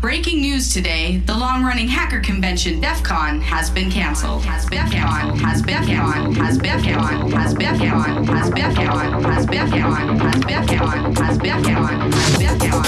Breaking news today, the long-running hacker convention DEFCON has been canceled. Has been canceled.